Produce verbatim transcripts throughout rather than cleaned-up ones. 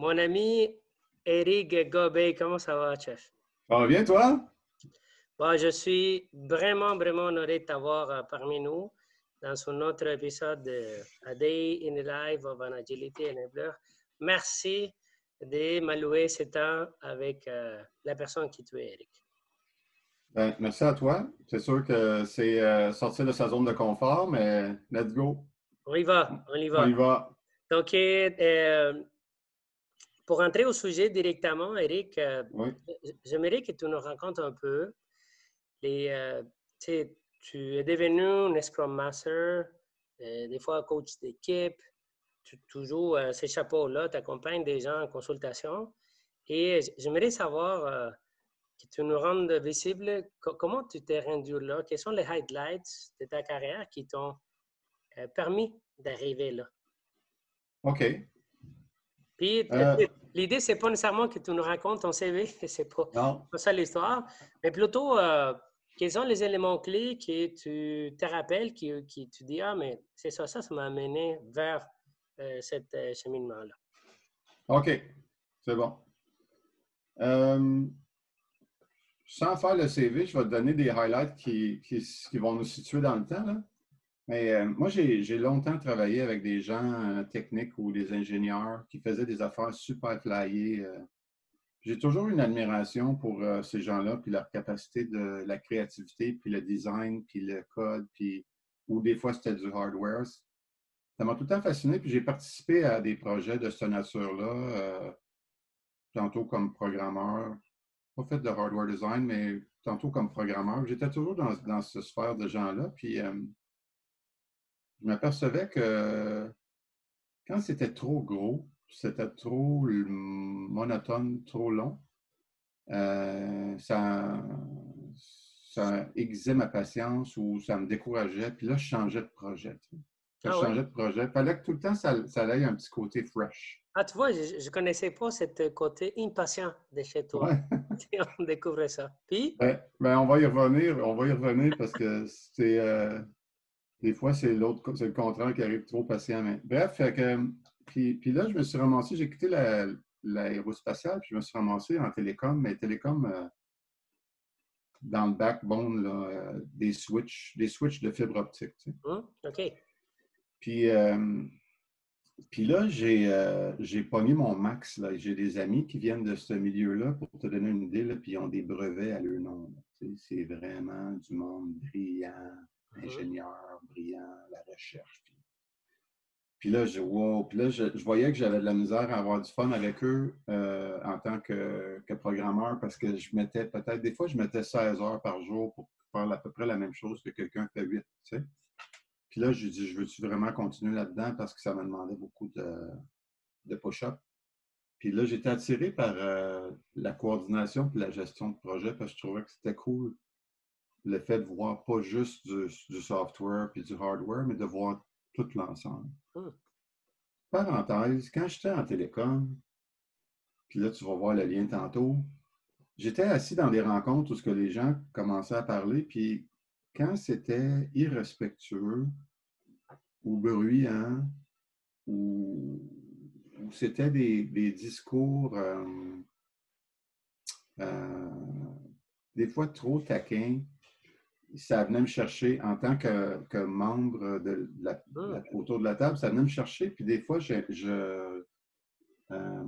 Mon ami Éric Gobeil, comment ça va, chef? Ça va bien, toi? Bon, je suis vraiment, vraiment honoré de t'avoir parmi nous dans un autre épisode de A Day in the Life of an Agility Enabler. Merci de m'allouer ce temps avec euh, la personne qui tu es, Éric. Ben, merci à toi. C'est sûr que c'est euh, sortir de sa zone de confort, mais let's go. On y va, on y va. On y va. Donc, euh, pour entrer au sujet directement, Éric, euh, oui. j'aimerais que tu nous racontes un peu. Les, euh, tu es devenu un Scrum Master, euh, des fois coach d'équipe. Tu, tu joues euh, ces chapeaux-là, tu accompagnes des gens en consultation. Et j'aimerais savoir euh, que tu nous rendes visible co comment tu t'es rendu là, quels sont les highlights de ta carrière qui t'ont euh, permis d'arriver là. OK. Puis euh... l'idée, c'est pas nécessairement que tu nous racontes ton C V, c'est pas, pas ça l'histoire, mais plutôt euh, quels sont les éléments clés que tu te rappelles, qui, qui tu dis, ah, mais c'est ça, ça, ça m'a amené vers Euh, cet euh, cheminement-là. OK, c'est bon. Euh, sans faire le C V, je vais te donner des highlights qui, qui, qui vont nous situer dans le temps. Là. Mais euh, moi, j'ai longtemps travaillé avec des gens euh, techniques ou des ingénieurs qui faisaient des affaires super flyées. Euh. J'ai toujours une admiration pour euh, ces gens-là, puis leur capacité de la créativité, puis le design, puis le code, puis ou des fois, c'était du hardware. Ça m'a tout le temps fasciné, puis j'ai participé à des projets de cette nature-là, euh, tantôt comme programmeur, pas fait de hardware design, mais tantôt comme programmeur. J'étais toujours dans, dans cette sphère de gens-là, puis euh, je m'apercevais que quand c'était trop gros, c'était trop monotone, trop long, euh, ça, ça eximait ma patience ou ça me décourageait, puis là, je changeais de projet. Tu sais. Que ah je changeais ouais. de projet. Il fallait que tout le temps, ça, ça aille un petit côté fresh. Ah, tu vois, je ne connaissais pas ce côté impatient de chez toi. Ouais. On découvrait ça. Puis? Ben, ben, on va y revenir. On va y revenir parce que c'est... Euh, des fois, c'est l'autre, c'est le contraire qui arrive trop patient. Mais, bref, fait que, puis, puis là, je me suis ramassé. J'ai quitté l'aérospatiale, puis je me suis ramassé en télécom. Mais télécom, euh, dans le backbone, là, euh, des switches des switches de fibre optique. Tu sais. Hum, OK. Puis, euh, puis là, j'ai euh, pogné mon max. J'ai des amis qui viennent de ce milieu-là pour te donner une idée, là, puis ils ont des brevets à leur nom. C'est vraiment du monde brillant, ingénieur, brillant, la recherche. Puis, puis là, je, wow, puis là je, je voyais que j'avais de la misère à avoir du fun avec eux euh, en tant que, que programmeur parce que je mettais peut-être, des fois, je mettais seize heures par jour pour faire à peu près la même chose que quelqu'un fait huit, tu sais. Puis là, je lui ai dit, je veux-tu vraiment continuer là-dedans parce que ça me demandait beaucoup de, de push-up. Puis là, j'étais attiré par euh, la coordination puis la gestion de projet parce que je trouvais que c'était cool le fait de voir pas juste du, du software puis du hardware, mais de voir tout l'ensemble. Mmh. Parenthèse, quand j'étais en télécom, puis là, tu vas voir le lien tantôt, j'étais assis dans des rencontres où ce que les gens commençaient à parler, puis quand c'était irrespectueux ou bruyant ou, ou c'était des, des discours euh, euh, des fois trop taquins, ça venait me chercher en tant que, que membre de la, de la, autour de la table, ça venait me chercher. Puis des fois, je, je, euh,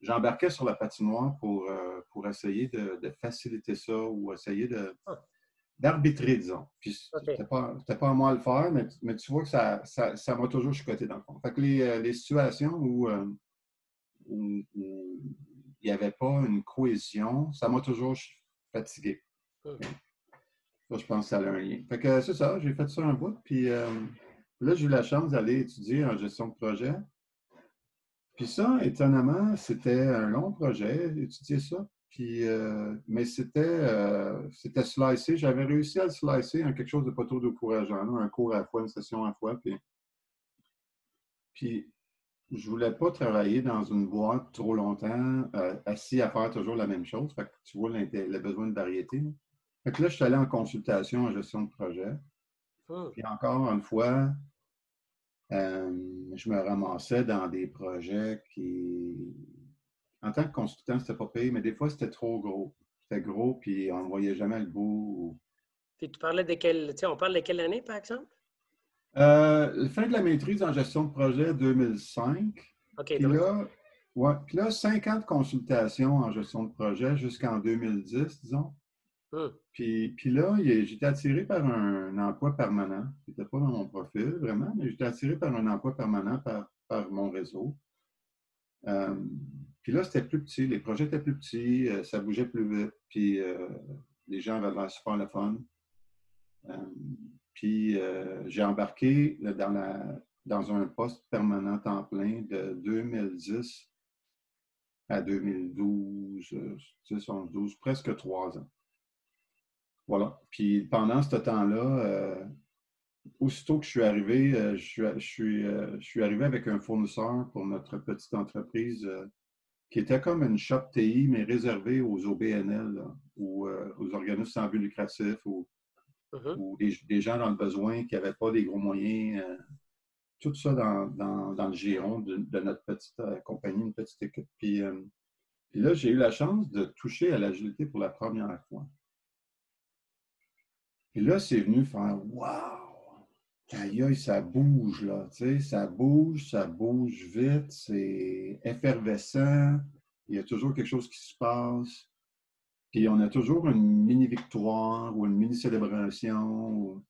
j'embarquais sur la patinoire pour, euh, pour essayer de, de faciliter ça ou essayer de... d'arbitrer, disons. Puis, okay. c'était pas, c'était pas à moi de le faire, mais, mais tu vois que ça, ça, ça m'a toujours chicoté dans le fond. Fait que les, les situations où, euh, où, où il n'y avait pas une cohésion, ça m'a toujours fatigué. Mm. Okay. Ça, je pense que ça a un lien. Fait que c'est ça, j'ai fait ça un bout, puis euh, là, j'ai eu la chance d'aller étudier en gestion de projet. Puis ça, étonnamment, c'était un long projet, étudier ça. Puis, euh, mais c'était euh, slicé. J'avais réussi à le slicer en quelque chose de pas trop décourageant, là, un cours à la fois, une session à la fois. Puis, puis je ne voulais pas travailler dans une boîte trop longtemps, euh, assis à faire toujours la même chose. Fait que tu vois le besoin de variété. Là. Fait que là, je suis allé en consultation en gestion de projet. Puis encore une fois, euh, je me ramassais dans des projets qui, en tant que consultant, c'était pas payé, mais des fois, c'était trop gros. C'était gros, puis on ne voyait jamais le bout. Puis tu parlais de quelle, tu sais, on parle de quelle année, par exemple? Euh, fin de la maîtrise en gestion de projet deux mille cinq. OK. Puis donc... là, ouais, puis là, cinquante consultations en gestion de projet jusqu'en deux mille dix, disons. Hum. Puis, puis là, j'étais attiré par un emploi permanent. C'était pas dans mon profil, vraiment, mais j'étais attiré par un emploi permanent par, par mon réseau. Euh, puis là, c'était plus petit. Les projets étaient plus petits. Ça bougeait plus vite. Puis euh, les gens avaient l'air super le fun. Euh, puis euh, j'ai embarqué dans, la, dans un poste permanent temps plein de deux mille dix à deux mille douze, dix, onze, douze, presque trois ans. Voilà. Puis pendant ce temps-là, euh, aussitôt que je suis arrivé, euh, je, suis, je, suis, euh, je suis arrivé avec un fournisseur pour notre petite entreprise euh, qui était comme une shop T I, mais réservée aux O B N L là, ou euh, aux organismes sans but lucratif ou, uh-huh. ou des, des gens dans le besoin qui n'avaient pas des gros moyens. Euh, tout ça dans, dans, dans le giron de, de notre petite euh, compagnie, une petite équipe. Puis, euh, puis là, j'ai eu la chance de toucher à l'agilité pour la première fois. Et là, c'est venu faire « Wow! Aïe, ça bouge, là! » Tu sais, ça bouge, ça bouge vite, c'est effervescent, il y a toujours quelque chose qui se passe, puis on a toujours une mini-victoire ou une mini-célébration, où,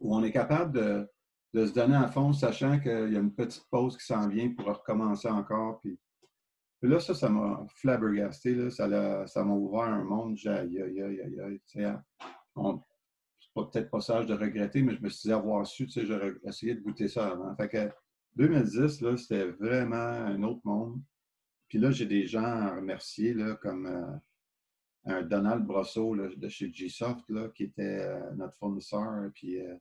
où on est capable de, de se donner à fond, sachant qu'il y a une petite pause qui s'en vient pour recommencer encore. Puis, puis là, ça, ça m'a flabbergasté, là, ça m'a ouvert un monde, j'ai « Aïe, aïe, aïe, aïe! » Tu sais, on, peut-être pas sage de regretter, mais je me suis dit avoir su, tu sais, j'aurais essayé de goûter ça avant. Fait que deux mille dix, là, c'était vraiment un autre monde. Puis là, j'ai des gens à remercier, là, comme euh, un Donald Brosseau, là, de chez G-Soft, là, qui était euh, notre fournisseur. Puis, euh,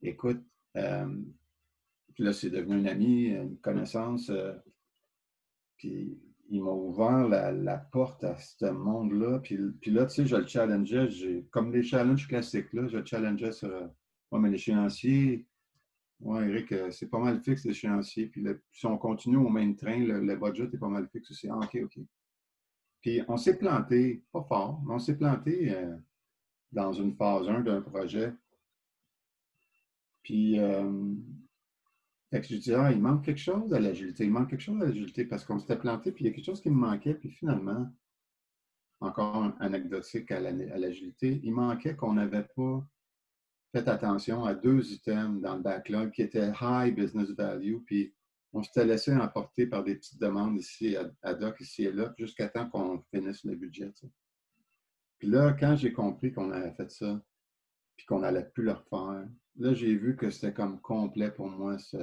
écoute, euh, puis là, c'est devenu un ami, une connaissance. Euh, puis, il m'a ouvert la, la porte à ce monde-là. Puis, puis là, tu sais, je le challengeais. Comme les challenges classiques, là, je le challengeais sur euh, « Ouais, mais l'échéancier, ouais, Éric, c'est pas mal fixe, l'échéancier. » Puis le, si on continue au même train, le, le budget est pas mal fixe aussi. Ah, OK, OK. Puis on s'est planté, pas fort, mais on s'est planté euh, dans une phase un d'un projet. Puis... Euh, Fait que je disais, ah, il manque quelque chose à l'agilité, il manque quelque chose à l'agilité, parce qu'on s'était planté, puis il y a quelque chose qui me manquait, puis finalement, encore anecdotique à l'agilité, il manquait qu'on n'avait pas fait attention à deux items dans le backlog qui étaient high business value, puis on s'était laissé emporter par des petites demandes ici, ad hoc, ici et là, jusqu'à temps qu'on finisse le budget. Ça. Puis là, quand j'ai compris qu'on avait fait ça, puis qu'on n'allait plus le refaire, là, j'ai vu que c'était comme complet pour moi, ce,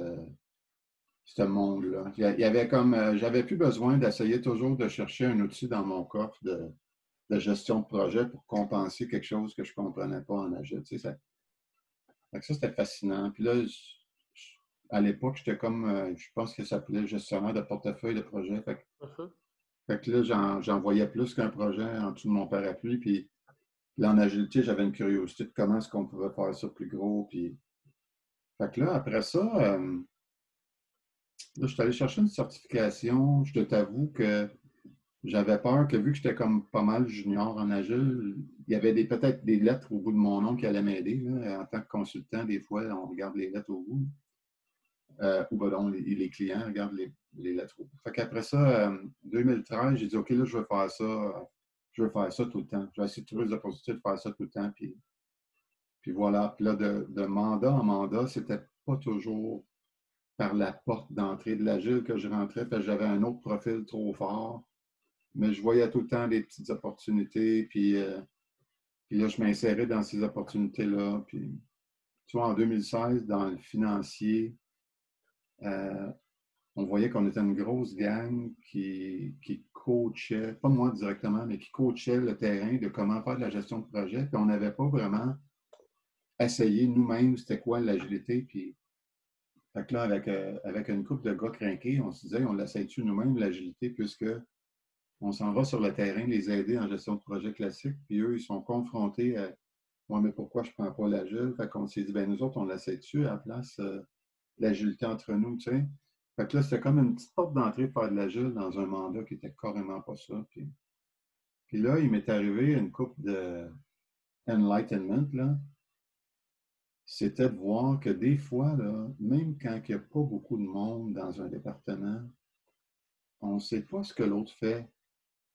ce monde-là. Il y avait comme, euh, j'avais plus besoin d'essayer toujours de chercher un outil dans mon coffre de, de gestion de projet pour compenser quelque chose que je ne comprenais pas en agile. Tu sais, ça, ça, ça c'était fascinant. Puis là, je, à l'époque, j'étais comme, euh, je pense que ça s'appelait gestionnaire de portefeuille de projet. Fait que, uh-huh. fait que là, j'en voyais plus qu'un projet en dessous de mon parapluie. Puis, Là, en agilité, j'avais une curiosité de comment est-ce qu'on pouvait faire ça plus gros. Puis... Fait que là, après ça, euh... là, je suis allé chercher une certification. Je t'avoue que j'avais peur que vu que j'étais comme pas mal junior en agile, il y avait des, peut-être des lettres au bout de mon nom qui allaient m'aider. En tant que consultant, des fois, on regarde les lettres au bout. Euh, ou ben non, les, les clients regardent les, les lettres au bout. Fait qu'après ça, euh, deux mille treize, j'ai dit, OK, là, je vais faire ça. Je vais faire ça tout le temps. Je vais essayer de trouver des opportunités de faire ça tout le temps. Puis, puis voilà. Puis là, de, de mandat en mandat, c'était pas toujours par la porte d'entrée de l'agile que je rentrais, parce que j'avais un autre profil trop fort. Mais je voyais tout le temps des petites opportunités. Puis, euh, puis là, je m'insérais dans ces opportunités-là. Puis, tu vois, en deux mille seize, dans le financier, euh, on voyait qu'on était une grosse gang qui, qui coachait, pas moi directement, mais qui coachait le terrain de comment faire de la gestion de projet. Puis on n'avait pas vraiment essayé nous-mêmes c'était quoi l'agilité. Puis fait que là, avec, euh, avec une couple de gars crinqués, on se disait, on l'essaye-tu nous-mêmes l'agilité, puisque on s'en va sur le terrain les aider en gestion de projet classique. Puis eux, ils sont confrontés à, moi, mais pourquoi je ne prends pas l'agile? Fait qu'on s'est dit, bien, nous autres, on l'essaye-tu à la place. Euh, l'agilité entre nous, tu sais. Fait que là, c'était comme une petite porte d'entrée pour faire de l'agile dans un mandat qui n'était carrément pas ça. Puis, puis là, il m'est arrivé une couple de enlightenment, là. C'était de voir que des fois, là, même quand il n'y a pas beaucoup de monde dans un département, on ne sait pas ce que l'autre fait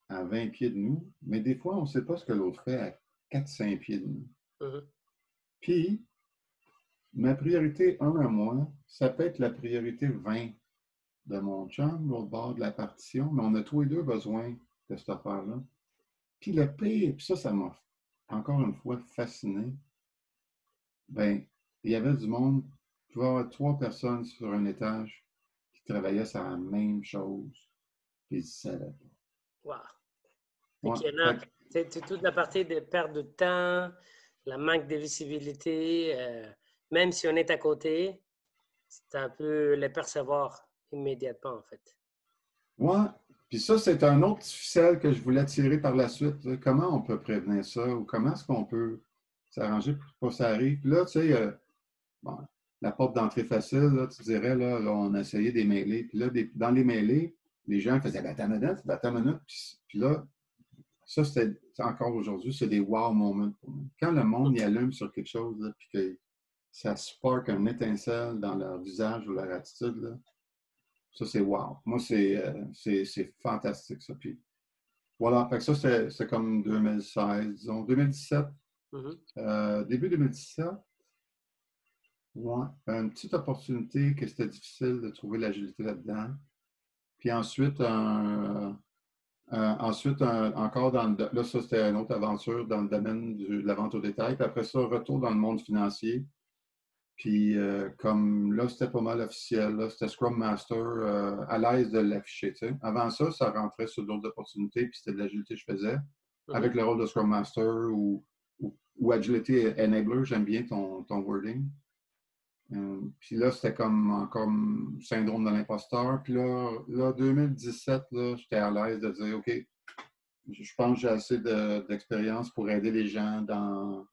à vingt pieds de nous, mais des fois, on ne sait pas ce que l'autre fait à quatre à cinq pieds de nous. Mm-hmm. Puis, ma priorité un à moi, ça peut être la priorité vingt de mon chum, l'autre bord de la partition, mais on a tous les deux besoin de cette affaire-là. Puis le pire, puis ça, ça m'a encore une fois fasciné, bien, il y avait du monde, tu pouvais avoir trois personnes sur un étage qui travaillaient sur la même chose, puis ils ne savaient pas. Wow! C'est toute la partie de perte de temps, la manque de visibilité, euh, même si on est à côté, c'est un peu le percevoir immédiatement, en fait. Oui, puis ça, c'est un autre petit ficelle que je voulais tirer par la suite. Comment on peut prévenir ça ou comment est-ce qu'on peut s'arranger pour pas que ça arrive? Puis là, tu sais, euh, bon, la porte d'entrée facile, là, tu dirais, là, là, on a essayé des mêlées. Puis là, des, dans les mêlées, les gens faisaient « Attends une minute, attends une minute. » Puis là, ça, c'était encore aujourd'hui, c'est des « wow moments » pour moi. Quand le monde y allume sur quelque chose, là, puis que ça spark un étincelle dans leur visage ou leur attitude, là, ça, c'est « wow ». Moi, c'est euh, fantastique, ça. Puis voilà, fait que ça, c'est comme deux mille seize, disons, deux mille dix-sept. Mm-hmm. euh, début deux mille dix-sept, ouais, une petite opportunité que c'était difficile de trouver l'agilité là-dedans. Puis ensuite, un, un, ensuite un, encore dans le... Là, ça, c'était une autre aventure dans le domaine du, de la vente au détail. Puis après ça, retour dans le monde financier. Puis euh, comme là, c'était pas mal officiel. Là, c'était Scrum Master, euh, à l'aise de l'afficher, tu sais. Avant ça, ça rentrait sur d'autres opportunités, puis c'était de l'agilité que je faisais, mm-hmm, avec le rôle de Scrum Master ou... ou Agility Enabler, j'aime bien ton, ton wording. Euh, puis là, c'était comme, comme syndrome de l'imposteur. Puis là, là, deux mille dix-sept, là, j'étais à l'aise de dire, OK, je pense que j'ai assez de, d'expérience pour aider les gens dans...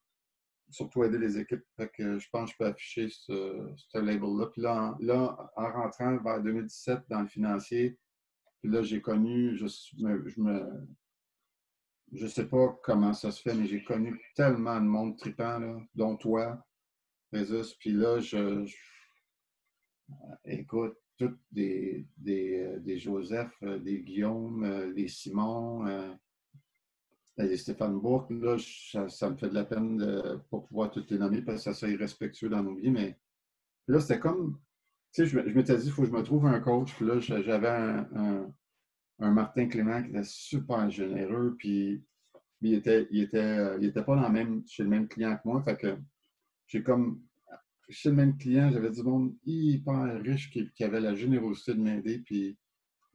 Surtout aider les équipes. Fait que je pense que je peux afficher ce, ce label-là. Puis là, là, en rentrant vers deux mille dix-sept dans le financier, puis là, j'ai connu... Je, je me... Je ne sais pas comment ça se fait, mais j'ai connu tellement de monde tripant, là, dont toi, Jesus. Puis là, je, je écoute, tous des, des, des Joseph, des Guillaume, des Simon, euh, des Stéphane Bourque. Là, je, ça me fait de la peine de pas pouvoir toutes les nommer parce que ça serait irrespectueux dans nos vies. Mais là, c'était comme, tu sais, je, je m'étais dit, il faut que je me trouve un coach. Puis là, j'avais un... un un Martin Clément qui était super généreux, puis, puis il était, il était, il était pas dans le même, chez le même client que moi, fait que j'ai comme, chez le même client, j'avais du monde hyper riche qui, qui avait la générosité de m'aider, puis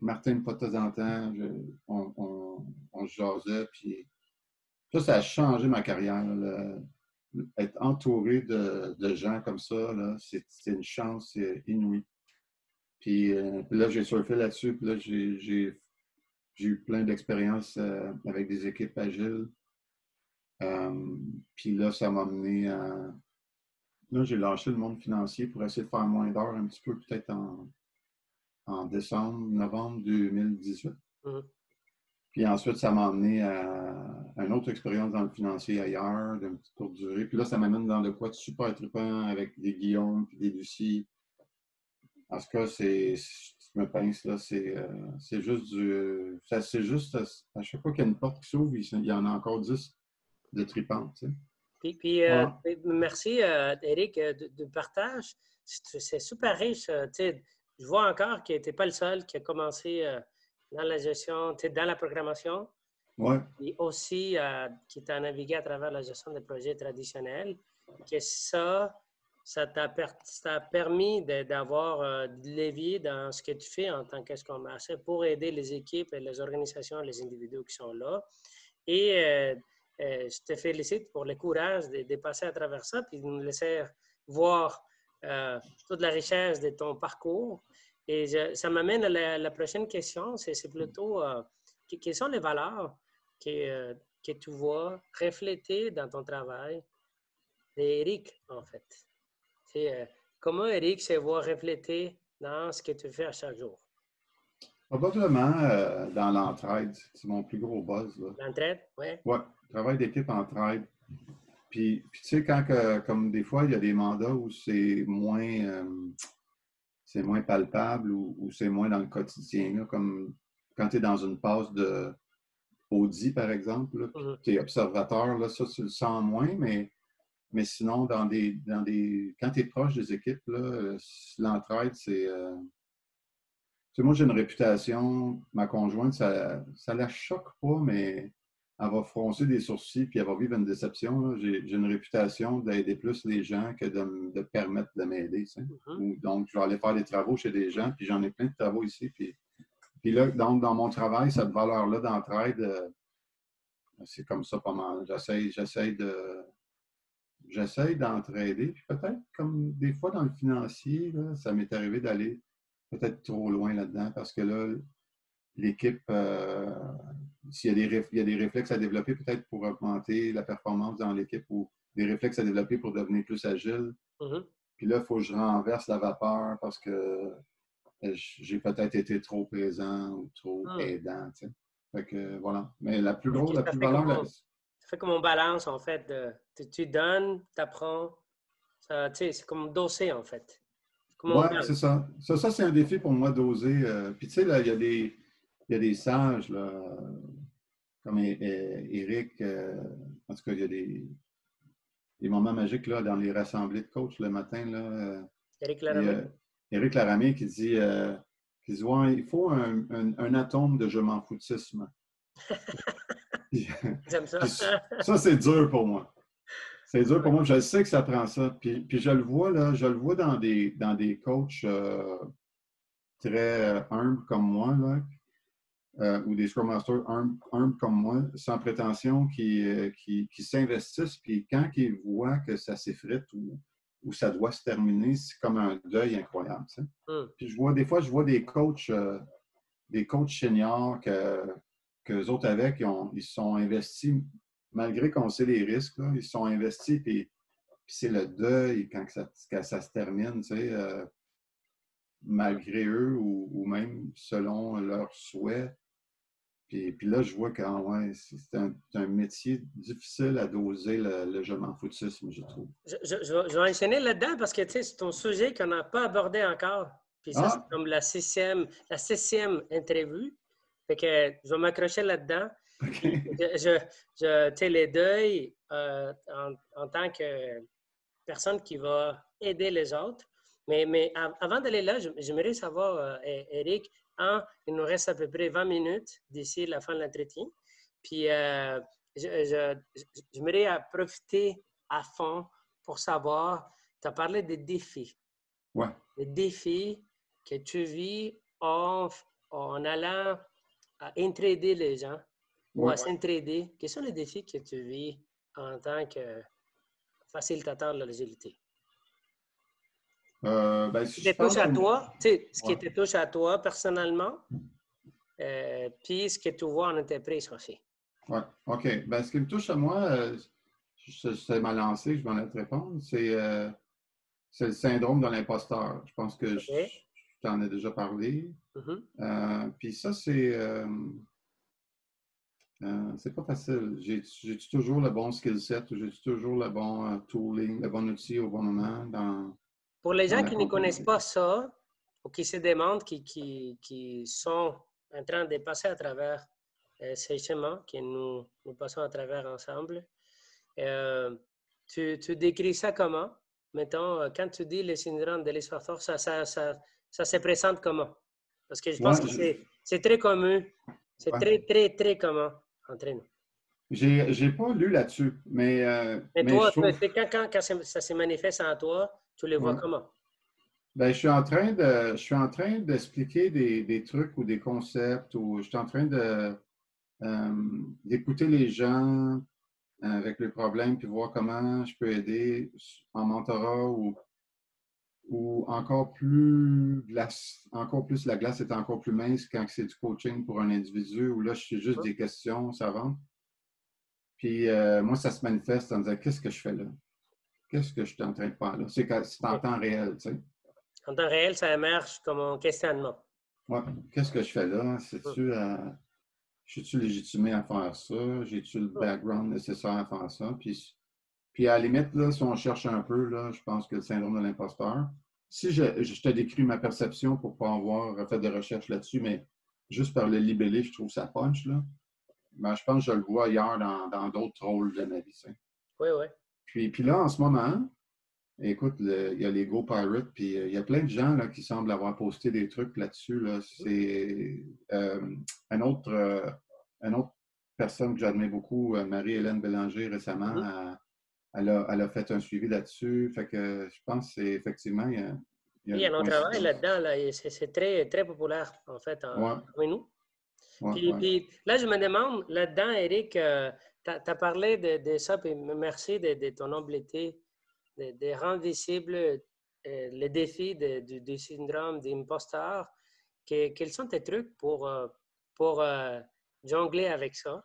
Martin, pas de temps en temps, je, on, on, on se jasait, puis ça, ça a changé ma carrière, là, le, être entouré de, de gens comme ça, c'est une chance inouïe. Puis, euh, puis là, j'ai surfé là-dessus, puis là, j'ai J'ai eu plein d'expériences euh, avec des équipes agiles. Euh, Puis là, ça m'a amené à... Là, j'ai lâché le monde financier pour essayer de faire moins d'heures un petit peu, peut-être en, en décembre, novembre deux mille dix-huit. Mm-hmm. Puis ensuite, ça m'a amené à, à une autre expérience dans le financier ailleurs, d'une petite courte durée. Puis là, ça m'amène dans de quoi de super trippant avec des Guillaume et des Lucie. En tout cas, c'est... Je me pince, là, c'est euh, juste du... C'est juste, à chaque fois qu'il y a une porte qui s'ouvre, il y en a encore dix de tripantes, tu sais. Puis, puis voilà. euh, merci, euh, Éric, du partage. C'est super riche, tu sais. Je vois encore que tu n'es pas le seul qui a commencé euh, dans la gestion, tu sais, dans la programmation. Oui. Et aussi, euh, qui t'a navigué à travers la gestion des projets traditionnels. Que ça... Ça t'a permis d'avoir de levier dans ce que tu fais en tant que Scrum Master pour aider les équipes, et les organisations, les individus qui sont là. Et euh, euh, je te félicite pour le courage de, de passer à travers ça puis de nous laisser voir euh, toute la richesse de ton parcours. Et je, ça m'amène à la, la prochaine question. C'est plutôt, euh, que, quelles sont les valeurs que, euh, que tu vois reflétées dans ton travail d'Éric, en fait? Comment, Éric, ça va refléter dans ce que tu fais à chaque jour? Probablement euh, dans l'entraide. C'est mon plus gros buzz. L'entraide, oui. Oui, travail d'équipe entraide. Puis, puis tu sais, quand que, comme des fois, il y a des mandats où c'est moins, euh, c'est moins palpable ou, ou c'est moins dans le quotidien, là, comme quand tu es dans une passe de audit, par exemple, mm-hmm. tu es observateur, là, ça, tu le sens moins, mais, mais sinon, dans des, dans des, quand tu es proche des équipes, l'entraide, c'est... Euh, tu sais, moi, j'ai une réputation, ma conjointe, ça, ça la choque pas, mais... elle va froncer des sourcils puis elle va vivre une déception. J'ai une réputation d'aider plus les gens que de, de permettre de m'aider. Mm-hmm. Donc, je vais aller faire des travaux chez des gens, puis j'en ai plein de travaux ici. Puis, puis là, donc, dans mon travail, cette valeur-là d'entraide, euh, c'est comme ça pas mal. J'essaie de j'essaie d'entraider. Puis peut-être, comme des fois dans le financier, là, ça m'est arrivé d'aller peut-être trop loin là-dedans parce que là, l'équipe... Euh, S'il y, y a des réflexes à développer peut-être pour augmenter la performance dans l'équipe ou des réflexes à développer pour devenir plus agile. Mm-hmm. Puis là, il faut que je renverse la vapeur parce que j'ai peut-être été trop présent ou trop mm. aidant. Tu sais. Fait que voilà. Mais la plus grosse, okay, la plus valeur... La... Ça fait comme on balance, en fait. De, tu, tu donnes, tu apprends. C'est comme doser, en fait. Oui, c'est ça. Ça, ça c'est un défi pour moi, doser. Euh, puis tu sais, là, il y a des... Il y a des sages, là, comme Éric, euh, en tout cas, il y a des, des moments magiques là, dans les rassemblées de coachs le matin. Là, Éric Laramée. Euh, Éric Laramée qui dit, euh, qui dit ouais, il faut un, un, un atome de je m'en foutisme. J'aime ça. Ça, c'est dur pour moi. C'est dur pour moi. Je sais que ça prend ça. Puis, puis je le vois, là, je le vois dans des, dans des coachs euh, très humbles comme moi. Là, Euh, ou des Scrum Masters humbles, humbles comme moi, sans prétention, qui, euh, qui, qui s'investissent, puis quand ils voient que ça s'effrite ou, ou ça doit se terminer, c'est comme un deuil incroyable. Tu sais. Mm. Puis je vois, des fois, je vois des coachs, euh, des coachs seniors que, que eux autres avec, ils, ont, ils sont investis, malgré qu'on sait les risques, là, ils sont investis, puis, puis c'est le deuil quand ça, quand ça se termine, tu sais. Euh, malgré eux ou, ou même selon leurs souhaits. Puis, puis là, je vois que ouais, c'est un, un métier difficile à doser le, le je m'en foutisme, je trouve. Je, je, je vais enchaîner là-dedans parce que c'est ton sujet qu'on n'a pas abordé encore. Puis ça, ah. c'est comme la sixième, la sixième interview. Fait que je vais m'accrocher là-dedans. Okay. Je, je, tu sais, les deuils euh, en, en tant que personne qui va aider les autres. Mais, mais avant d'aller là, j'aimerais savoir, Éric, hein, il nous reste à peu près vingt minutes d'ici la fin de l'entretien. Puis, euh, j'aimerais profiter à fond pour savoir, tu as parlé des défis. Ouais. Les défis que tu vis en, en allant à entraider les gens ouais, ou à ouais. s'entraider. Quels sont les défis que tu vis en tant que facilitateur de l'agilité? Euh, ben, si ce qui te touche à toi, tu sais, ce ouais. qui te touche à toi personnellement, euh, puis ce que tu vois en entreprise aussi. Oui, OK. Ben, ce qui me touche à moi, euh, c'est ma lancée, je m'en laisse répondre, c'est euh, le syndrome de l'imposteur. Je pense que okay. je t'en ai déjà parlé. Mm-hmm. euh, puis ça, c'est euh, euh, c'est pas facile. J'ai-tu toujours le bon skill set, j'ai-tu toujours le bon euh, tooling, le bon outil au bon moment dans... Pour les gens qui ne connaissent pas ça, ou qui se demandent, qui, qui, qui sont en train de passer à travers euh, ces chemins que nous, nous passons à travers ensemble, euh, tu, tu décris ça comment? Mettons, quand tu dis le syndrome de l'imposteur, ça, ça, ça, ça se présente comment? Parce que je pense ouais, que je... c'est très commun. C'est ouais. très, très, très commun entre nous. J'ai pas lu là-dessus, mais... Euh, mais toi, mais je trouve... quand, quand, quand ça se manifeste en toi, tu les vois ouais. comment? Bien, je suis en train de, je suis en train d'expliquer des, des trucs ou des concepts ou je suis en train de euh, d'écouter les gens avec les problèmes puis voir comment je peux aider en mentorat ou ou encore plus glace, encore plus la glace est encore plus mince quand c'est du coaching pour un individu où là je suis juste ouais. des questions, ça rentre. Puis euh, moi ça se manifeste en disant qu'est-ce que je fais là? qu'est-ce que je suis en train de faire là? C'est en temps réel, tu sais. En temps réel, ça marche comme un questionnement. Oui, qu'est-ce que je fais là? C'est-tu à... Je suis-tu légitimé à faire ça? J'ai-tu le background nécessaire à faire ça? Puis, puis à la limite, là, si on cherche un peu, là, je pense que le syndrome de l'imposteur, si je, je te décris ma perception pour ne pas avoir fait de recherche là-dessus, mais juste par le libellé, je trouve ça punch, là. Ben, je pense que je le vois ailleurs dans d'autres rôles de ma vie. Ça. Oui, oui. Puis, puis là, en ce moment, écoute, le, il y a les Go Pirates, puis euh, il y a plein de gens là, qui semblent avoir posté des trucs là-dessus. Là. C'est euh, un autre, euh, une autre personne que j'admets beaucoup, euh, Marie-Hélène Bélanger, récemment, mm-hmm. elle, elle, a, elle a fait un suivi là-dessus. Fait que je pense qu'effectivement, il y a... Il y a un travail là-dedans. Là, c'est très, très populaire, en fait, en, ouais. en nous. Ouais, puis, ouais. puis là, je me demande, là-dedans, Éric, euh, tu as parlé de, de ça, puis merci de, de ton humilité. De, de rendre visible euh, le défi du syndrome d'imposteur. Que, quels sont tes trucs pour, euh, pour euh, jongler avec ça?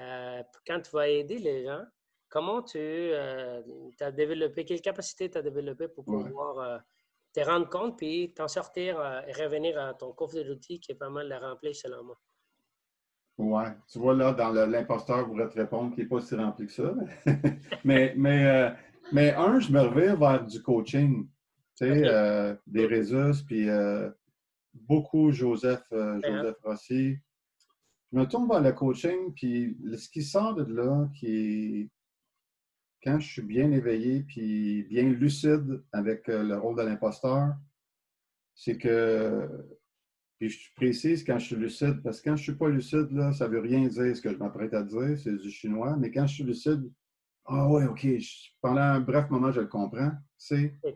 Euh, quand tu vas aider les gens, comment tu euh, as développé, quelle capacité tu as développé pour pouvoir ouais. euh, te rendre compte puis t'en sortir euh, et revenir à ton coffre de l'outil qui est pas mal la remplie selon moi? Oui, tu vois là, dans l'imposteur pourrait te répondre qu'il n'est pas si rempli que ça. mais mais euh... Mais un, je me revire vers du coaching, tu sais, okay. euh, des résus, puis euh, beaucoup Joseph, euh, Joseph Rossi. Je me tourne vers le coaching, puis ce qui sort de là, qui quand je suis bien éveillé, puis bien lucide avec euh, le rôle de l'imposteur, c'est que, puis je précise quand je suis lucide, parce que quand je ne suis pas lucide, là, ça ne veut rien dire ce que je m'apprête à dire, c'est du chinois, mais quand je suis lucide, ah oui, OK. Je, pendant un bref moment, je le comprends. C'est, oui.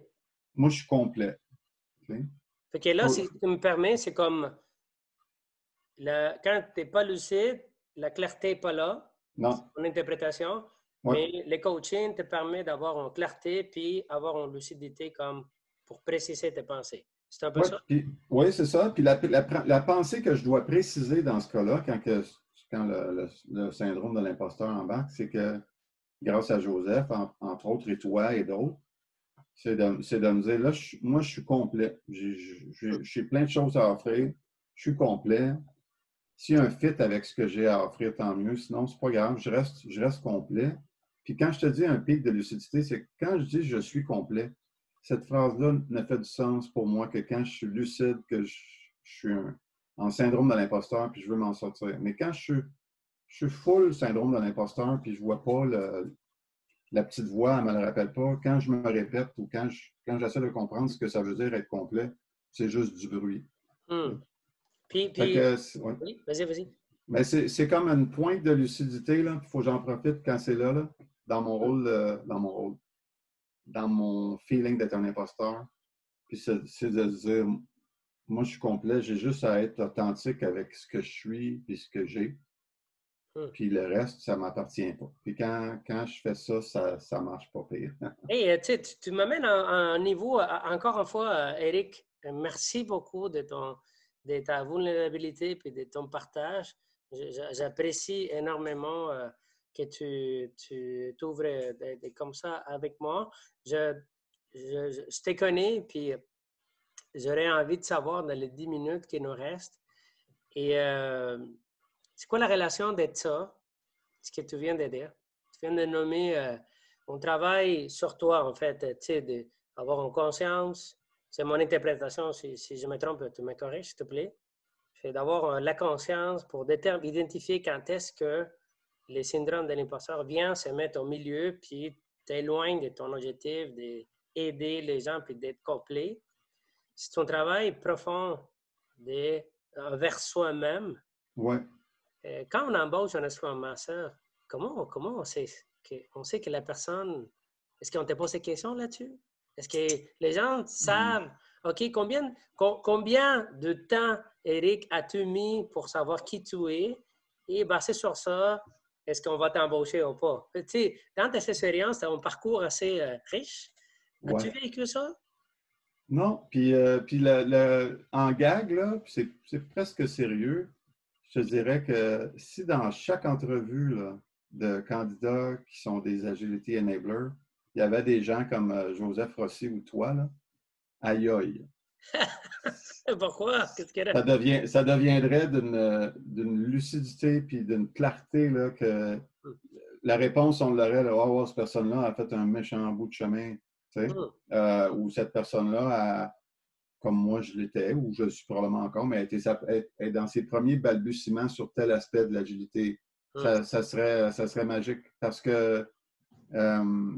Moi, je suis complet. Okay? Fait que là, oh. si tu me permets, c'est comme la, quand tu n'es pas lucide, la clarté n'est pas là. Non. Mon interprétation. Ouais. Mais le coaching te permet d'avoir une clarté puis avoir une lucidité comme pour préciser tes pensées. C'est un peu ouais, ça? Puis, oui, c'est ça. Puis la, la, la pensée que je dois préciser dans ce cas-là, quand, que, quand le, le, le syndrome de l'imposteur embarque, c'est que grâce à Joseph, en, entre autres, et toi et d'autres, c'est de, de me dire, là, je, moi, je suis complet. J'ai plein de choses à offrir. Je suis complet. S'il y a un fit avec ce que j'ai à offrir, tant mieux. Sinon, c'est pas grave. Je reste, je reste complet. Puis quand je te dis un pic de lucidité, c'est quand je dis « je suis complet », cette phrase-là ne fait du sens pour moi que quand je suis lucide, que je, je suis un, en syndrome de l'imposteur puis je veux m'en sortir. Mais quand je suis Je suis full syndrome de l'imposteur, puis je ne vois pas le, la petite voix, elle ne me le rappelle pas. Quand je me répète ou quand je, quand j'essaie de comprendre ce que ça veut dire être complet, c'est juste du bruit. Mm. Puis, puis ouais. oui, vas-y, vas-y. Mais c'est comme une pointe de lucidité, il faut que j'en profite quand c'est là, là, dans mon rôle, euh, dans mon rôle, dans mon feeling d'être un imposteur. Puis c'est de dire, moi je suis complet, j'ai juste à être authentique avec ce que je suis et ce que j'ai. Hum. Puis le reste, ça ne m'appartient pas. Puis quand, quand je fais ça, ça ne marche pas pire. Hey, tu, tu m'amènes à un niveau, encore une fois, Éric, merci beaucoup de, ton, de ta vulnérabilité et de ton partage. J'apprécie énormément que tu, tu t'ouvres comme ça avec moi. Je, je, je te connais, puis j'aurais envie de savoir dans les dix minutes qui nous restent. Et... Euh, c'est quoi la relation d'être ça, ce que tu viens de dire? Tu viens de nommer, euh, on travaille sur toi, en fait, tu sais, d'avoir une conscience. C'est mon interprétation, si, si je me trompe, tu me corriges, s'il te plaît. C'est d'avoir euh, la conscience pour identifier quand est-ce que le syndrome de l'imposteur vient se mettre au milieu, puis t'éloigne de ton objectif, d'aider les gens, puis d'être complet. C'est ton travail profond de, envers soi-même. Ouais. Quand on embauche un Scrum Master, comment, comment on sait que, on sait que la personne... Est-ce qu'on te pose des questions là-dessus? Est-ce que les gens savent... Mm. OK, combien, co combien de temps, Éric, as-tu mis pour savoir qui tu es? Et basé sur ça, est-ce qu'on va t'embaucher ou pas? Tu sais, dans tes expériences, tu as un parcours assez euh, riche. As-tu ouais. vécu ça? Non. Puis, euh, puis le, le, en gag, c'est presque sérieux. Je dirais que si dans chaque entrevue là, de candidats qui sont des Agility Enablers, il y avait des gens comme Joseph Rossi ou toi, là. Aïe aïe. Pourquoi? Qu'est-ce que... ça, devient, ça deviendrait d'une lucidité puis d'une clarté là, que la réponse, on l'aurait, oh, wow, cette personne-là a fait un méchant bout de chemin. Mm. Euh, ou cette personne-là, comme moi je l'étais, ou je le suis probablement encore, mais elle est, elle est dans ses premiers balbutiements sur tel aspect de l'agilité. Mm. Ça, ça, serait, ça serait magique parce que euh,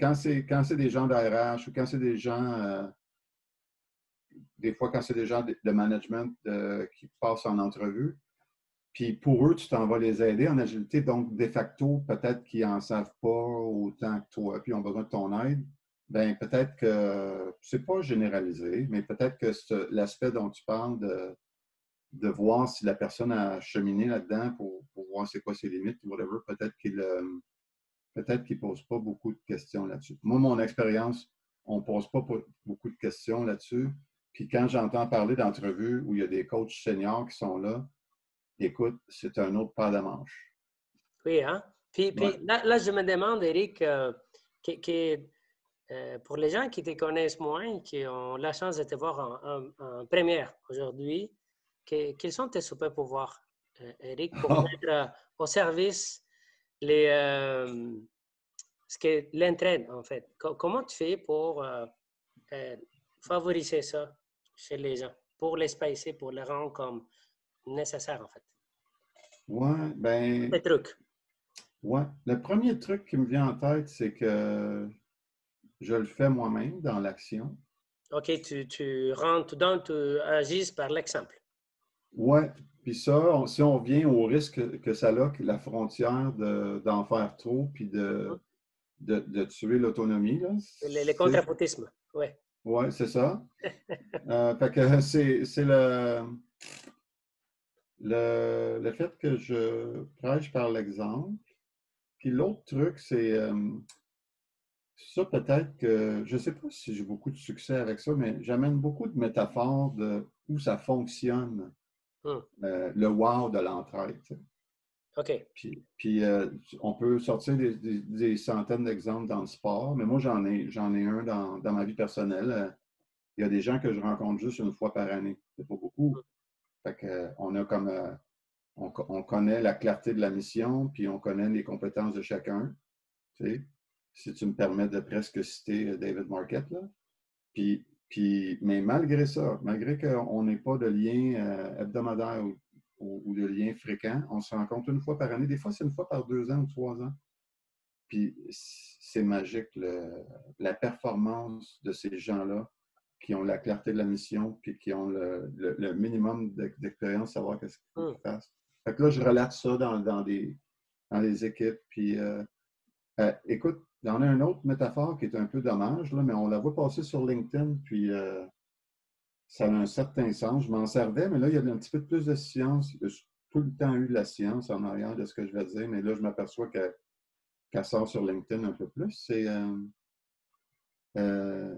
quand c'est des gens d'R H ou quand c'est des gens... Euh, des fois, quand c'est des gens de management euh, qui passent en entrevue, puis pour eux, tu t'en vas les aider en agilité. Donc, de facto, peut-être qu'ils n'en savent pas autant que toi, puis ils ont besoin de ton aide. Bien, peut-être que, c'est pas généralisé, mais peut-être que l'aspect dont tu parles de, de voir si la personne a cheminé là-dedans pour, pour voir c'est quoi ses limites, whatever, peut-être qu'il euh, peut-être qu'il ne pose pas beaucoup de questions là-dessus. Moi, mon expérience, on ne pose pas beaucoup de questions là-dessus. Puis quand j'entends parler d'entrevues où il y a des coachs seniors qui sont là, écoute, c'est un autre pas de manche. Oui, hein? Puis, ouais. puis là, là, je me demande, Éric, euh, que, que, euh, pour les gens qui te connaissent moins, qui ont la chance de te voir en, en, en première aujourd'hui, que, quels sont tes super pouvoirs, euh, Éric, pour oh. mettre euh, au service les, euh, ce que l'entraîne, en fait? Co comment tu fais pour euh, euh, favoriser ça chez les gens, pour les spacer, pour les rendre comme nécessaire, en fait? Oui, bien... Le truc. Oui. Le premier truc qui me vient en tête, c'est que je le fais moi-même dans l'action. OK, tu, tu rentres, tu donnes, tu agis par l'exemple. Oui. Puis ça, on, si on revient au risque que ça a, que la frontière d'en de, faire trop, puis de, mm-hmm. de, de tuer l'autonomie, là. Le, le contrapuntisme, oui. Oui, c'est ça. Euh, fait que c'est le, le, le fait que je prêche par l'exemple. Puis l'autre truc, c'est euh, ça peut-être que, je ne sais pas si j'ai beaucoup de succès avec ça, mais j'amène beaucoup de métaphores de où ça fonctionne, hmm. euh, le « wow » de l'entraide. OK. Puis, puis euh, on peut sortir des, des, des centaines d'exemples dans le sport, mais moi, j'en ai, j'en ai un dans, dans ma vie personnelle. Il y a des gens que je rencontre juste une fois par année. C'est pas beaucoup. Fait qu'on a comme... Euh, on, on connaît la clarté de la mission, puis on connaît les compétences de chacun. Tu sais, si tu me permets de presque citer David Marquette, là. Puis, puis, mais malgré ça, malgré qu'on n'ait pas de lien euh, hebdomadaire ou ou de liens fréquents, on se rencontre une fois par année. Des fois, c'est une fois par deux ans ou trois ans. Puis c'est magique, le, la performance de ces gens-là qui ont la clarté de la mission puis qui ont le, le, le minimum d'expérience, savoir qu'est-ce qu'il faut qu'ils fassent. Fait que là, je relate ça dans, dans, des, dans des équipes. Puis, euh, euh, écoute, il y en a une autre métaphore qui est un peu dommage, là, mais on la voit passer sur LinkedIn, puis... Euh, ça a un certain sens. Je m'en servais, mais là, il y a un petit peu plus de science. J'ai tout le temps eu de la science en arrière de ce que je vais dire, mais là, je m'aperçois qu'elle qu'elle sort sur LinkedIn un peu plus. C'est euh, euh,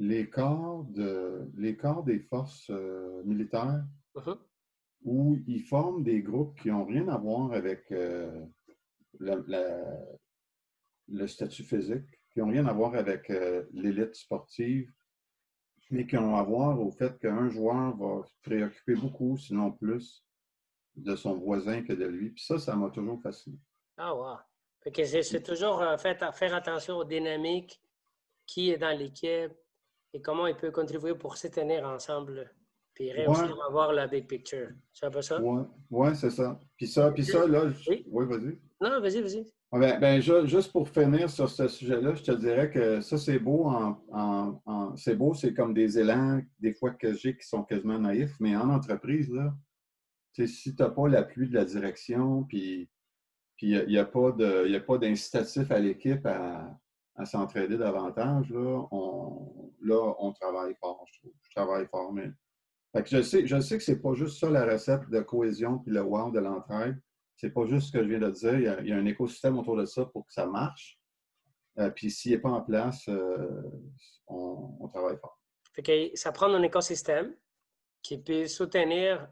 l'écart de, l'écart des forces euh, militaires uh-huh. où ils forment des groupes qui n'ont rien à voir avec euh, la, la, le statut physique, qui n'ont rien à voir avec euh, l'élite sportive, mais qui ont à voir au fait qu'un joueur va se préoccuper beaucoup, sinon plus, de son voisin que de lui. Puis ça, ça m'a toujours fasciné. Ah wow! Okay, c'est toujours euh, fait à faire attention aux dynamiques, qui est dans l'équipe et comment il peut contribuer pour se tenir ensemble puis réussir ouais. à voir la big picture. C'est un peu ça? Oui, ouais, c'est ça. Puis ça, puis ça là... Je... Oui, ouais, vas-y. Non, vas-y, vas-y. Ah ben, ben, je, juste pour finir sur ce sujet-là, je te dirais que ça, c'est beau. En, en, en, c'est beau, c'est comme des élans, des fois, que j'ai qui sont quasiment naïfs, mais en entreprise, là, si tu n'as pas l'appui de la direction, puis il n'y a, y a pas d'incitatif à l'équipe à, à s'entraider davantage, là on, là, on travaille fort, je trouve. Je travaille fort, mais... Fait que je sais, je sais que c'est pas juste ça, la recette de cohésion puis le wow de l'entraide. C'est pas juste ce que je viens de dire. Il y a, il y a un écosystème autour de ça pour que ça marche. Euh, puis s'il n'est pas en place, euh, on, on travaille fort. Fait que ça prend un écosystème qui peut soutenir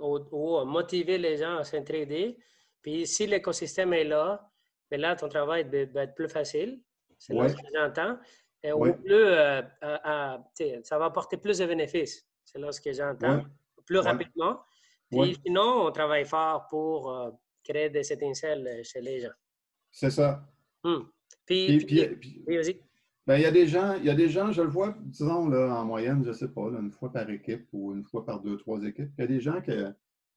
ou, ou motiver les gens à s'entraider. Puis si l'écosystème est là, bien là, ton travail va être plus facile. C'est ouais. ce que j'entends. Et ouais. au plus, euh, à, à, ça va apporter plus de bénéfices. C'est là ce que j'entends. Ouais. Plus ouais. rapidement. Puis ouais. sinon, on travaille fort pour euh, créer des étincelles chez les gens. C'est ça. Hum. Puis, puis, puis, puis, oui, vas-y. Ben, il y a des gens, il y a des gens, je le vois, disons, là, en moyenne, je ne sais pas, là, une fois par équipe ou une fois par deux, trois équipes, il y a des gens qui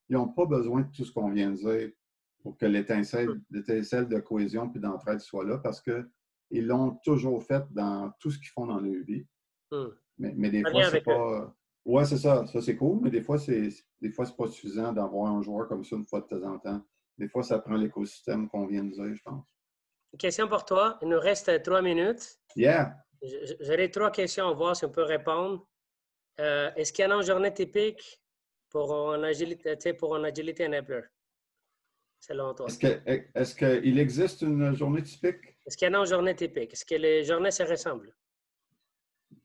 n'ont pas besoin de tout ce qu'on vient de dire pour que l'étincelle de cohésion puis d'entraide soit là, parce qu'ils l'ont toujours fait dans tout ce qu'ils font dans leur vie. Hum. Mais, mais des fois, c'est pas... Eux. Ouais, c'est ça. Ça, c'est cool, mais des fois, c'est des fois, c'est pas suffisant d'avoir un joueur comme ça une fois de temps en temps. Des fois, ça prend l'écosystème qu'on vient de dire, je pense. Question pour toi. Il nous reste trois minutes. Yeah. J'aurais trois questions à voir si on peut répondre. Euh, Est-ce qu'il y en a une journée typique pour un agilité, pour un agility enabler, selon toi? Est-ce que, est-ce qu'il existe une journée typique? Est-ce qu'il y en a une journée typique? Est-ce que les journées se ressemblent?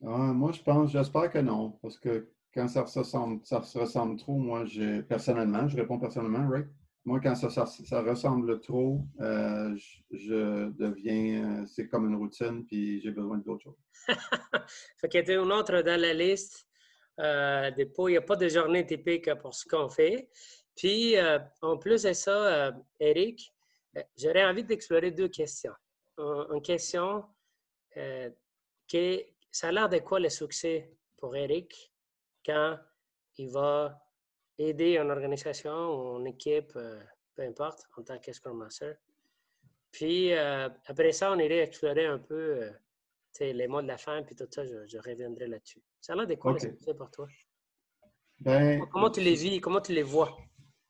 Ah, moi, je pense, j'espère que non, parce que quand ça se ressemble, ça se ressemble trop, moi, j'ai personnellement, je réponds personnellement, right? Moi, quand ça, ça, ça ressemble trop, euh, je, je deviens, euh, c'est comme une routine, puis j'ai besoin d'autres choses. Fait qu'il y a une autre dans la liste euh, des pots. Il n'y a pas de journée typique pour ce qu'on fait. Puis, euh, en plus de ça, euh, Éric, j'aurais envie d'explorer deux questions. Une, une question euh, qui est, ça a l'air de quoi le succès pour Éric quand il va aider une organisation, une équipe, peu importe, en tant que Scrum Master. Puis, euh, après ça, on irait explorer un peu euh, les mots de la fin, puis tout ça, je, je reviendrai là-dessus. Ça a l'air de quoi okay. le succès pour toi? Ben, comment, comment tu les vis? Comment tu les vois?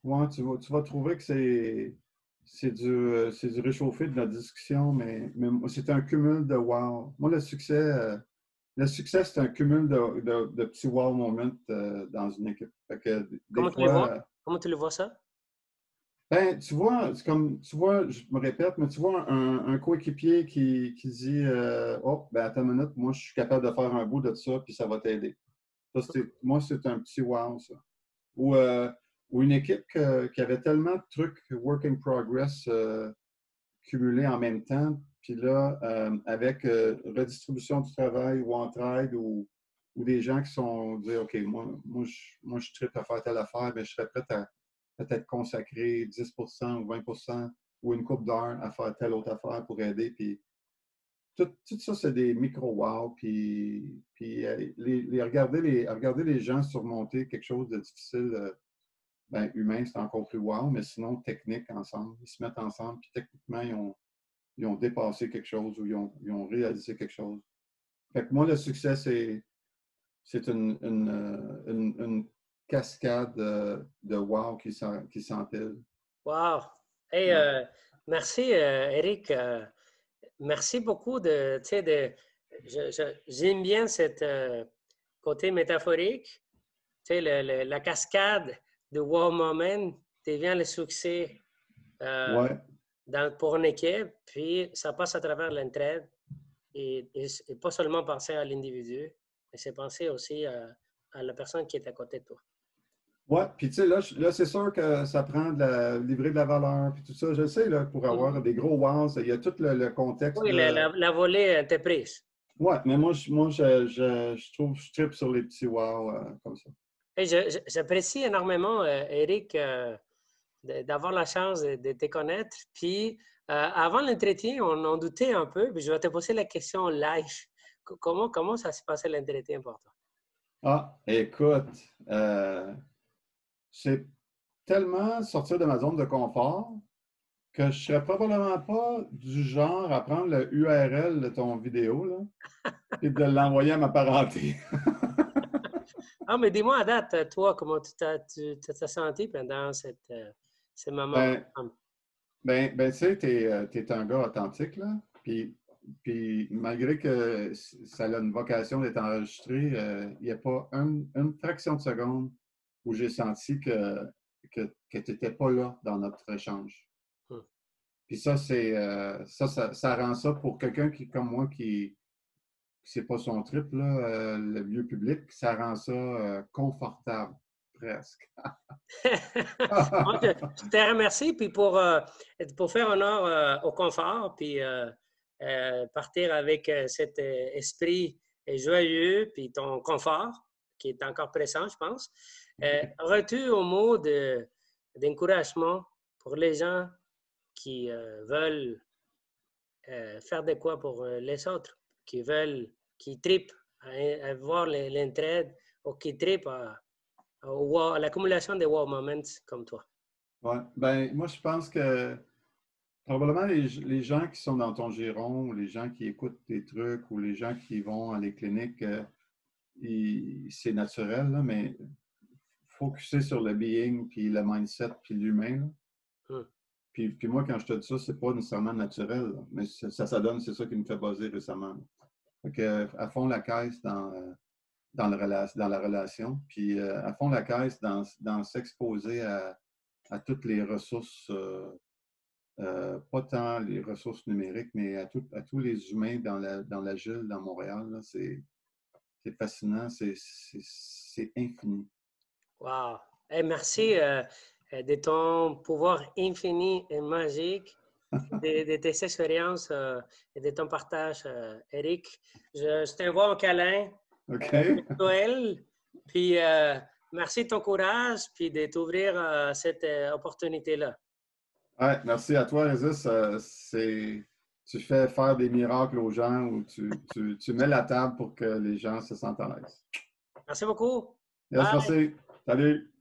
Ouais, tu, vas, tu vas trouver que c'est... C'est du, c'est du réchauffé de la discussion, mais, mais c'est un cumul de wow. Moi, le succès, euh, le succès, c'est un cumul de, de, de petits wow moments euh, dans une équipe. Fait que, des Comment, fois, tu le vois? Comment tu le vois ça? Ben, tu vois, c'est comme tu vois, je me répète, mais tu vois un, un coéquipier qui, qui dit euh, oh, ben attends une minute, moi je suis capable de faire un bout de ça, puis ça va t'aider. Ça, c'est, moi, c'est un petit wow, ça. Ou euh, ou une équipe que, qui avait tellement de trucs work in progress euh, cumulés en même temps, puis là, euh, avec euh, redistribution du travail ou entraide, ou, ou des gens qui sont dire OK, moi, moi je, moi, je tripe à faire telle affaire, mais je serais prêt à peut-être consacrer dix pour cent ou vingt pour cent ou une couple d'heures à faire telle autre affaire pour aider. Puis tout, tout ça, c'est des micro-wow, puis, puis euh, les, les, regarder, les, regarder les gens surmonter quelque chose de difficile, euh, ben, humain, c'est encore plus wow, mais sinon, technique ensemble. Ils se mettent ensemble, puis techniquement, ils ont, ils ont dépassé quelque chose ou ils ont, ils ont réalisé quelque chose. Fait que moi, le succès, c'est une, une, une, une cascade de, de wow qui s'empile. Wow! Hey, ouais. euh, merci, euh, Éric. Euh, merci beaucoup. de, de J'aime bien cet euh, côté métaphorique. Le, le, la cascade de wow moment devient le succès euh, ouais. dans, pour une équipe, puis ça passe à travers l'entraide et, et, et pas seulement penser à l'individu, mais c'est penser aussi à, à la personne qui est à côté de toi. Oui, puis tu sais, là, là c'est sûr que ça prend de la, livrer de la valeur, puis tout ça, je sais, là, pour avoir mm. des gros wows, il y a tout le, le contexte. Oui, de... la, la, la volée était prise. Oui, mais moi, je, moi je, je, je trouve, je tripe sur les petits wows euh, comme ça. J'apprécie énormément, Éric, euh, d'avoir la chance de, de te connaître. Puis, euh, avant l'entretien, on en doutait un peu. Puis je vais te poser la question live. Comment, comment ça s'est passé l'entretien pour toi? Ah, écoute, euh, j'ai tellement sorti de ma zone de confort que je ne serais probablement pas du genre à prendre le U R L de ton vidéo là, et de l'envoyer à ma parenté. Ah, mais dis-moi à date, toi, comment tu t'as senti pendant cette, euh, ces moments? Ben, ben, ben tu sais, t'es, t'es un gars authentique, là. Puis, puis malgré que ça a une vocation d'être enregistré, il euh, n'y a pas un, une fraction de seconde où j'ai senti que, que, que tu n'étais pas là dans notre échange. Hum. Puis ça, c'est euh, ça, ça, ça rend ça pour quelqu'un qui, comme moi, qui... c'est pas son trip, là, euh, le lieu public, ça rend ça euh, confortable, presque. Moi, je, je te remercie, puis pour, euh, pour faire honneur euh, au confort, puis euh, euh, partir avec cet esprit joyeux puis ton confort qui est encore présent, je pense. Euh, aurais-tu un mot de, d'encouragement pour les gens qui euh, veulent euh, faire de quoi pour euh, les autres, qui veulent, qui tripent à, à voir l'entraide ou qui tripent à, à, à, à l'accumulation des wow moments comme toi? Oui, bien, moi, je pense que probablement les, les gens qui sont dans ton giron, ou les gens qui écoutent tes trucs, ou les gens qui vont à les cliniques, euh, c'est naturel, là, mais focusser sur le being, puis le mindset, puis l'humain. Mm. Puis, puis moi, quand je te dis ça, c'est pas nécessairement naturel, là, mais ça, ça, ça donne, c'est ça qui me fait buzzer récemment. Fait que, à fond la caisse dans, dans, le rela dans la relation, puis euh, à fond la caisse dans, dans s'exposer à, à toutes les ressources, euh, euh, pas tant les ressources numériques, mais à, tout, à tous les humains dans la, dans l'agile, dans Montréal. C'est fascinant, c'est infini. Wow! Hey, merci euh, de ton pouvoir infini et magique, de, de tes expériences euh, et de ton partage, euh, Éric. Je, je t'envoie un câlin. OK. Euh, Noël. Puis, euh, merci de ton courage puis de t'ouvrir à euh, cette euh, opportunité-là. Ouais, merci à toi, Résus. Euh, c'est... Tu fais faire des miracles aux gens ou tu, tu, tu mets la table pour que les gens se sentent à l'aise. Merci beaucoup. Yes, merci. Salut.